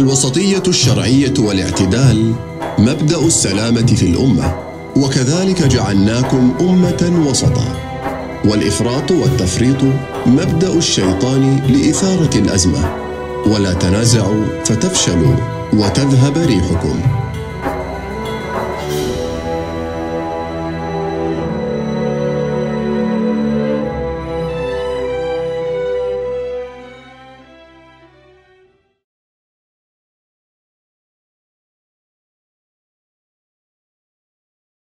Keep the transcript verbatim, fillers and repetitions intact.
الوسطية الشرعية والاعتدال مبدأ السلامة في الأمة، وكذلك جعلناكم أمة وسطا. والإفراط والتفريط مبدأ الشيطان لإثارة الأزمة، ولا تنازعوا فتفشلوا وتذهب ريحكم.